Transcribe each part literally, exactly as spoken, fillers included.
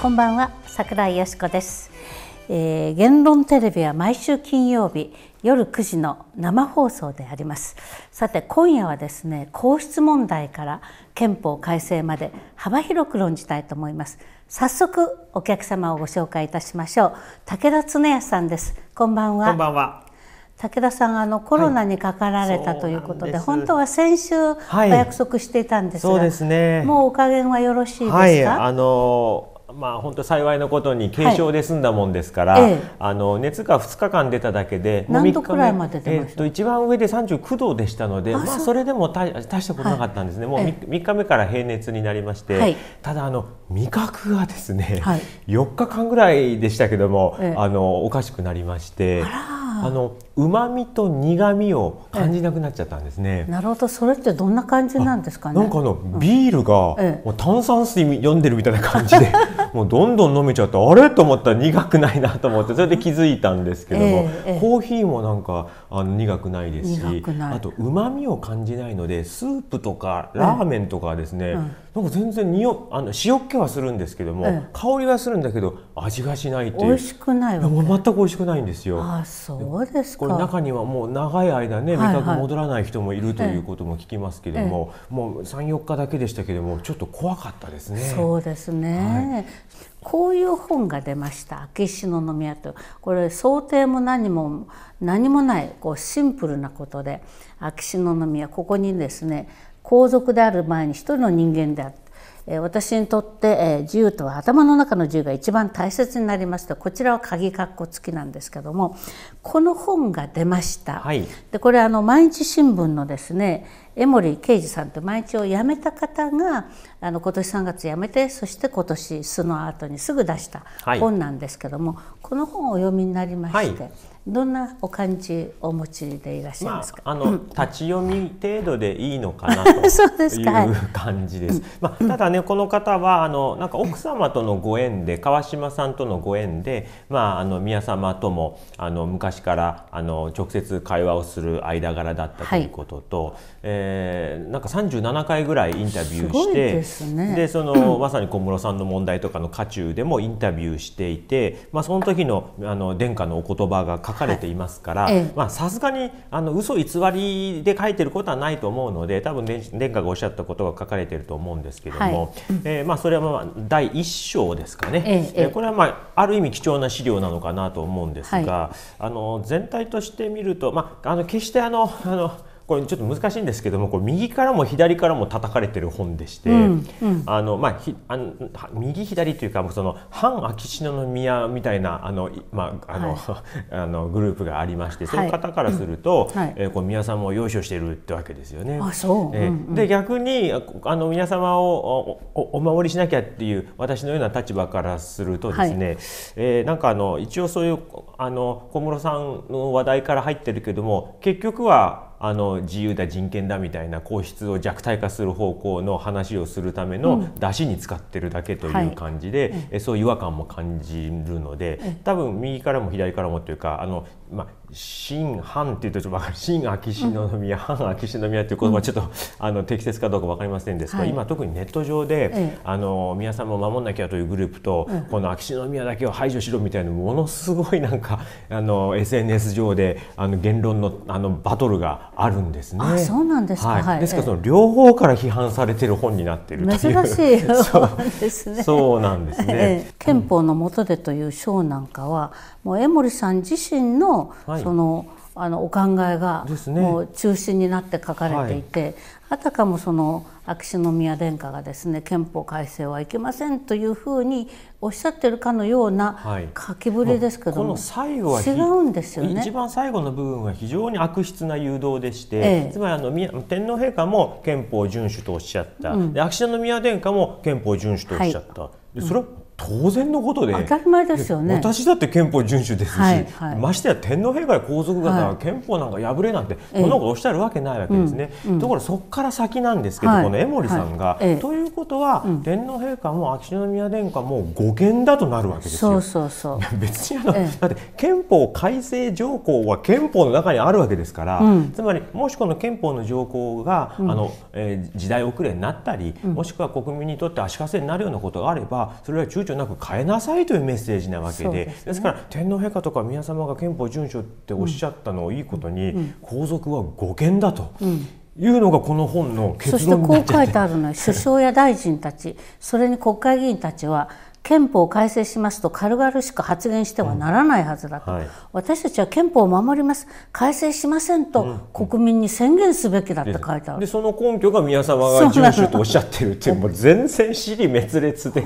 こんばんは、桜井よしこです。えー、言論テレビは毎週金曜日夜くじの生放送であります。さて今夜はですね、皇室問題から憲法改正まで幅広く論じたいと思います。早速お客様をご紹介いたしましょう。武田恒康さんです。こんばんは。こんばんは。武田さん、あのコロナにかかられた、はい、ということ で, で本当は先週お約束していたんですが、はい、そうですね、もうお加減はよろしいですか。はい、あのーまあ、本当幸いのことに軽症で済んだもんですから、はい、ええ、あの熱がふつかかん出ただけで、何度くらいまで出ました？一番上でさんじゅうきゅうどでしたので、あ、まあ、それでも大したことなかったんですね。はい、もう 3, みっかめから平熱になりまして、はい、ただあの味覚がですね、はい、よっかかんぐらいでしたけども、ええ、あのおかしくなりまして。あの旨味と苦味を感じなくなっちゃったんですね。なるほど、それってどんな感じなんですかね。なんかあのビールが、うん、もう炭酸水飲んでるみたいな感じで、もうどんどん飲めちゃって、あれと思ったら苦くないなと思って、それで気づいたんですけども、えー、コーヒーもなんかあの苦くないですし、あと旨味を感じないので、スープとかラーメンとかはですね、うん、なんか全然におあの塩っ気はするんですけども、うん、香りはするんだけど味がしないという。美味しくないわけ。もう全く美味しくないんですよ。あ、そう。これ中にはもう長い間ね、味覚戻らない人もいるということも聞きますけれども、もうさん、よっかだけでしたけれども、ちょっと怖かったですね。そうですね。はい、こういう本が出ました。秋篠宮という、これ想定も何も何もないこうシンプルなことで、秋篠宮、ここにですね、皇族である前に一人の人間であった。私にとって自由とは頭の中の自由が一番大切になりますと、こちらは鍵括弧付きなんですけども、この本が出ました。はい、でこれあの毎日新聞のですね、江守啓二さんという毎日を辞めた方があの今年さんがつ辞めて、そして今年その後にすぐ出した本なんですけども、はい、この本をお読みになりまして、はい、どんなお感じお持ちでいらっしゃいますか。まあ、あの立ち読み程度でいいのかなという感じです。まあ、ただね、この方はあのなんか奥様とのご縁で、川嶋さんとのご縁で、まあ、あの宮様ともあの昔からあの直接会話をする間柄だったということと、はい、えーなんかさんじゅうななかいぐらいインタビューして、すごいですね。でそのまさに小室さんの問題とかの渦中でもインタビューしていて、まあ、その時のあの殿下のお言葉が書かれていますから、さすがにあの嘘偽りで書いてることはないと思うので、多分殿下がおっしゃったことが書かれていると思うんですけども、はい、えー、まあ、それはまあだいいっ章ですかね。ええ、これは、まあ、ある意味貴重な資料なのかなと思うんですが、はい、あの全体として見ると、まあ、あの決してあのあのこれちょっと難しいんですけども、これ右からも左からも叩かれてる本でして、うんうん、あのまあ、ひあの右左というか、その反秋篠宮みたいなあのまああの、はい、あのグループがありまして、はい、そういう方からすると、はい、えー、こう宮様を擁護しているってわけですよね。あ、そう。えー、うんうん、で逆にあの宮様を お, お, お守りしなきゃっていう私のような立場からするとですね、はい、えー、なんかあの一応そういうあの小室さんの話題から入ってるけども、結局はあの自由だ人権だみたいな皇室を弱体化する方向の話をするための出汁に使ってるだけという感じで、うん、はい、そういう違和感も感じるので、うん、多分右からも左からもというか、あのまあ新反っていうとちょっと分かる、新秋篠宮、うん、反秋篠宮という言葉はちょっと、うん、あの適切かどうか分かりませんですが、はい、今特にネット上で、うん、あの宮様を守んなきゃというグループと、うん、この秋篠宮だけを排除しろみたいな、ものすごいなんかあの エスエヌエス 上であの言論のあのバトルがあるんですね。あ、そうなんですか。はいはい、ですからその両方から批判されている本になっているという珍しい本ですね。そうなんですね。憲法の下でという章なんかは、もう江守さん自身の、はい、そのあのお考えがもう中心になって書かれていて、ね、はい、あたかもその秋篠宮殿下がですね、憲法改正はいけませんというふうにおっしゃってるかのような書きぶりですけども、違うんですよね。一番最後の部分は非常に悪質な誘導でして、ええ、つまりあの天皇陛下も憲法遵守とおっしゃった、うん、で秋篠宮殿下も憲法遵守とおっしゃった。はい、でそれは、うん、当然のことで、当たり前ですよね。私だって憲法遵守ですし、はいはい、ましてや天皇陛下や皇族方が憲法なんか破れなんて、はい、物がおっしゃるわけないわけですね。ええ、ところそこから先なんですけど、はい、この江守さんが、はい、ええ、ということは、うん、天皇陛下も秋篠宮殿下も護憲だとなるわけですよ。そうそうそう。別にあの、ええ、だって憲法改正条項は憲法の中にあるわけですから、うん、つまりもしこの憲法の条項が、うん、あの、えー、時代遅れになったり、うん、もしくは国民にとって足かせになるようなことがあれば、それは躊躇躊躇なく変えなさいというメッセージなわけ で, です、ね、ですから天皇陛下とか宮様が憲法遵守っておっしゃったのをいいことに、うん、皇族は護憲だと。うんいうのがこの本の結論になっちゃって。そしてこう書いてあるのよ。首相や大臣たち、それに国会議員たちは憲法を改正しますと軽々しく発言してはならないはずだと、うんはい、私たちは憲法を守ります、改正しませんと国民に宣言すべきだって書いてある、うんうん、でその根拠が宮様が遵守とおっしゃってるってもう全然支離滅裂で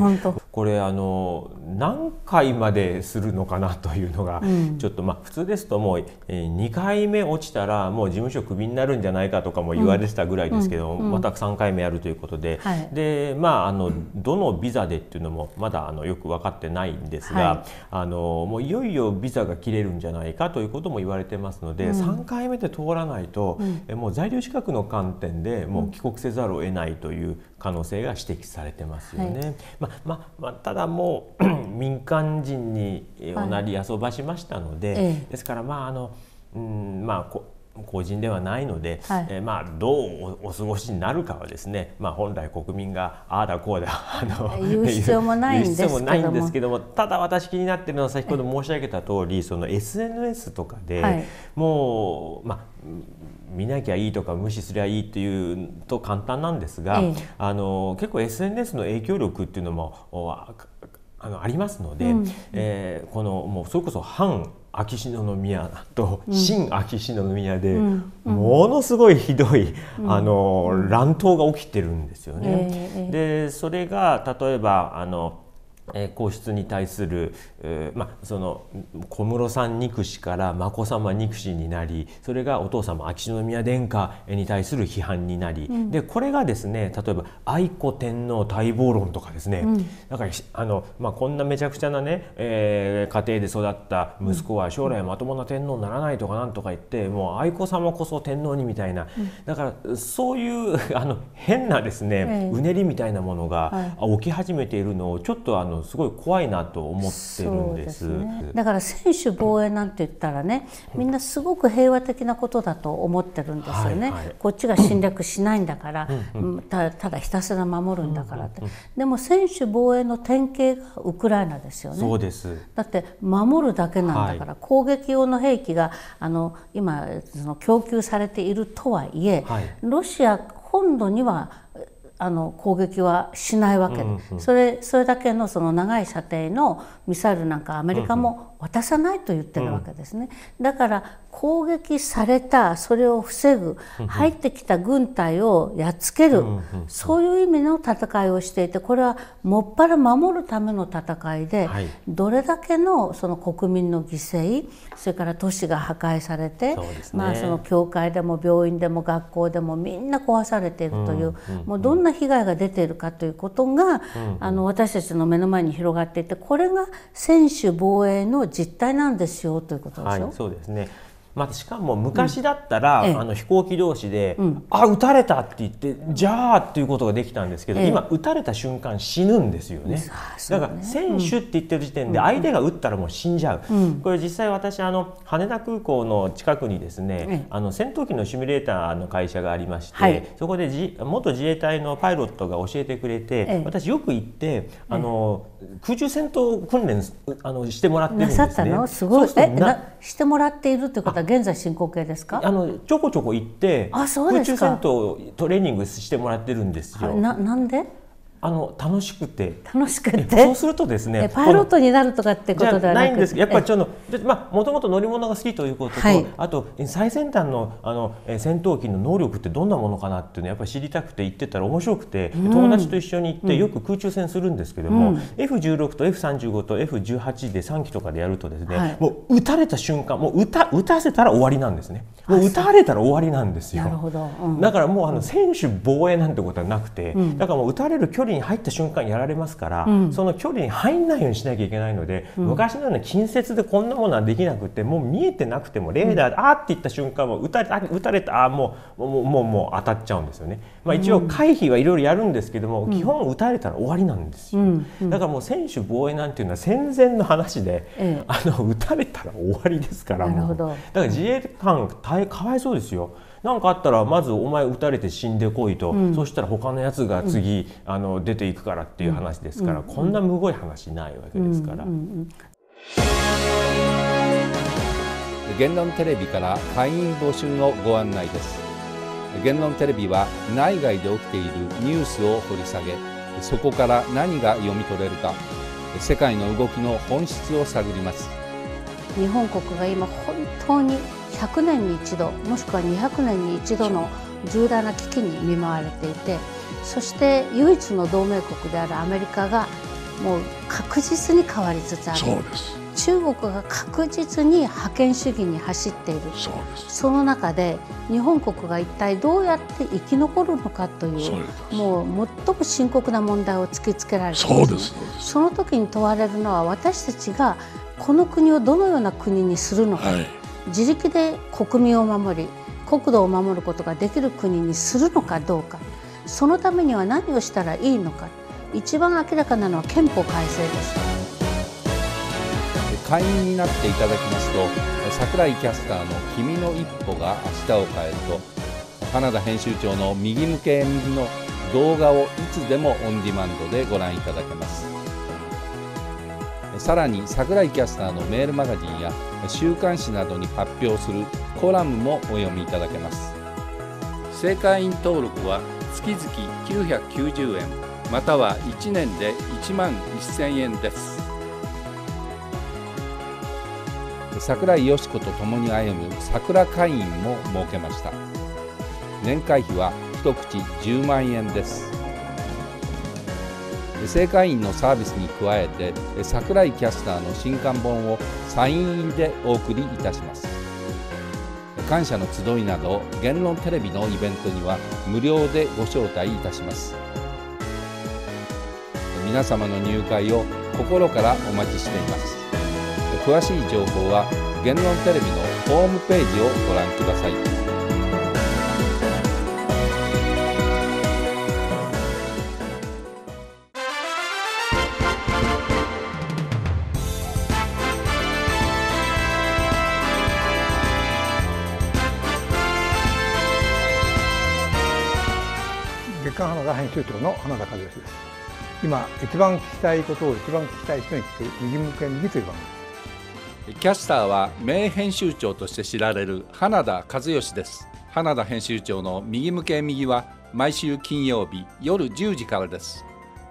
これあの何回までするのかなというのが、うん、ちょっとまあ普通ですともうにかいめ落ちたらもう事務所クビになるんじゃないかとかも言われてたぐらいですけど、またさんかいめやるということで、はい、でまああのどのビザでっていうのもまだあのよく分かってないんですが、はい、あのもういよいよビザが切れるんじゃないかということも言われてますので、うん、さんかいめで通らないと、うん、もう在留資格の観点でもう帰国せざるを得ないという可能性が指摘されてますよね。はいまままあ、ただもう民間人におなり遊ばしましたので、はいええ、ですからまああの、うん、まあこ個人ではないので、はいえー、まあどうお過ごしになるかはですね、まあ、本来国民がああだこうだあの言う必要もないんですけども、ただ私気になってるのは先ほど申し上げた通りその エスエヌエス とかで、はい、もうまあ見なきゃいいとか無視すりゃいいっていうと簡単なんですが、ええ、あの結構 エスエヌエス の影響力っていうのもあのありますので、うんえー、このもうそれこそ反秋篠宮と新秋篠宮でものすごいひどいあの乱闘が起きてるんですよね。でそれが例えばあの皇室に対する、えーま、その小室さん憎しから眞子さま憎しになり、それがお父様秋篠宮殿下に対する批判になり、うん、でこれがですね例えば愛子天皇待望論とかですね、うん、だからあの、まあ、こんなめちゃくちゃなね、えー、家庭で育った息子は将来まともな天皇にならないとかなんとか言ってもう愛子様こそ天皇にみたいな、うん、だからそういうあの変なですね、うん、うねりみたいなものが起き始めているのをちょっとあのすごい怖いなと思ってるんです。そうですね。だから専守防衛なんて言ったらね、みんなすごく平和的なことだと思ってるんですよね、はいはい、こっちが侵略しないんだからた, ただひたすら守るんだからって。でも専守防衛の典型がウクライナですよね。そうです。だって守るだけなんだから、はい、攻撃用の兵器があの今その供給されているとはいえ、はい、ロシア本土にはあの攻撃はしないわけで、うんうん、それそれだけのその長い射程のミサイルなんかアメリカも渡さないと言ってるわけですね。だから攻撃された、それを防ぐ、入ってきた軍隊をやっつける、そういう意味の戦いをしていて、これはもっぱら守るための戦いで、はい、どれだけのその国民の犠牲、それから都市が破壊されて、そうですね、まあその教会でも病院でも学校でもみんな壊されているという、もうどんな被害が出ているかということがあの私たちの目の前に広がっていて、これが専守防衛の実態なんですよということでしょ。はい、そうですね。まあ、しかも昔だったら、うん、あの飛行機同士で「うん、あ撃たれた」って言って「じゃあ」っていうことができたんですけど、ええ、今撃たれた瞬間死ぬんですよね。だから「選手」って言ってる時点で相手が撃ったらもう死んじゃう、うん、これ実際私あの羽田空港の近くにですね、ええ、あの戦闘機のシミュレーターの会社がありまして、はい、そこでじ元自衛隊のパイロットが教えてくれて、ええ、私よく行ってあの、ええ、空中戦闘訓練あのしてもらってるんですね。なさったの？すごい。え、な、してもらっているってことは現在進行形ですか？あのちょこちょこ行って空中戦闘トレーニングしてもらってるんですよ。な、なんで？あの楽しくて楽しくてそうするとですねパイロットになるとかってことではないんです。やっぱりちょっとまあもともと乗り物が好きということと、はい、あと最先端のあの戦闘機の能力ってどんなものかなっていうのやっぱり知りたくて行ってたら面白くて、うん、友達と一緒に行ってよく空中戦するんですけども、うん、エフじゅうろく と エフさんじゅうご と エフじゅうはち でさんきとかでやるとですね、はい、もう撃たれた瞬間もう撃た撃たせたら終わりなんですね。もう撃たれたら終わりなんですよ。なるほど、うん、だからもうあの専守防衛なんてことはなくて、うん、だからもう撃たれる距離に入った瞬間やられますから、うん、その距離に入んないようにしなきゃいけないので、うん、昔のような近接でこんなものはできなくてもう見えてなくてもレーダーで、うん、あーって言った瞬間もう撃たれた、撃たれた、あーもう、もう、もう、もう当たっちゃうんですよね。まあ、一応回避はいろいろやるんですけども、うん、基本撃たれたら終わりなんですよ、うんうん、だからもう専守防衛なんていうのは戦前の話で、うん、あの撃たれたら終わりですからもう、なるほど。だから自衛官大変かわいそうですよ。何かあったらまずお前撃たれて死んでこいと、うん、そしたら他のやつが次、うん、あの出ていくからっていう話ですから、うん、こんなむごい話ないわけですから。言論テレビから会員募集のご案内です。言論テレビは内外で起きているニュースを掘り下げ、そこから何が読み取れるか、世界の動きの本質を探ります。日本国が今本当にひゃくねんに一度、もしくはにひゃくねんに一度の重大な危機に見舞われていて、そして唯一の同盟国であるアメリカがもう確実に変わりつつある。そうです。中国が確実に覇権主義に走っている。 そうです。その中で日本国が一体どうやって生き残るのかという、そうです。もう最も深刻な問題を突きつけられている。そうです。その時に問われるのは、私たちがこの国をどのような国にするのか、はい、自力で国民を守り国土を守ることができる国にするのかどうか、そのためには何をしたらいいのか、一番明らかなのは憲法改正です。会員になっていただきますと、櫻井キャスターの「君の一歩が明日を変える」と、花田編集長の「右向け右」の動画をいつでもオンディマンドでご覧いただけます。さらに櫻井キャスターのメールマガジンや週刊誌などに発表するコラムもお読みいただけます。正会員登録は月々きゅうひゃくきゅうじゅうえん、またはいちねんでいちまんせんえんです。櫻井よし子と共に歩む桜会員も設けました。年会費は一口じゅうまんえんです。正会員のサービスに加えて、櫻井キャスターの新刊本をサイン入りでお送りいたします。感謝の集いなど言論テレビのイベントには無料でご招待いたします。皆様の入会を心からお待ちしています。詳しい情報は言論テレビのホームページをご覧ください。月刊花田編集長の花田和義です。今一番聞きたいことを一番聞きたい人に聞く右向け右という番組。キャスターは名編集長として知られる花田和義です。花田編集長の右向け右は毎週金曜日夜じゅうじからです。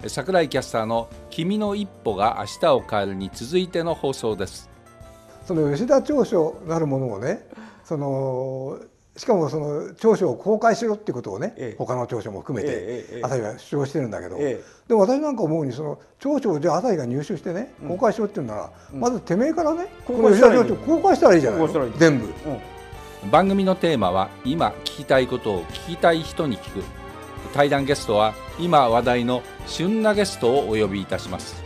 櫻井キャスターの君の一歩が明日を変えるに続いての放送です。その吉田調書なるものをね、そのしかもその調書を公開しろっていうことをね、ええ、他の調書も含めて、ええええ、朝日は主張してるんだけど、ええ、でも私なんか思うに、その調書をじゃあ朝日が入手してね、公開しろっていうなら、うん、まずてめえからね、うん、この吉田調書公開したらいいじゃないの、全部、うん。番組のテーマは今聞きたいことを聞きたい人に聞く。対談ゲストは今話題の旬なゲストをお呼びいたします。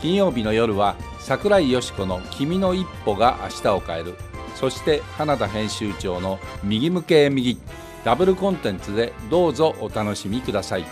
金曜日の夜は櫻井よし子の君の一歩が明日を変える、そして花田編集長の右向け右、ダブルコンテンツでどうぞお楽しみください。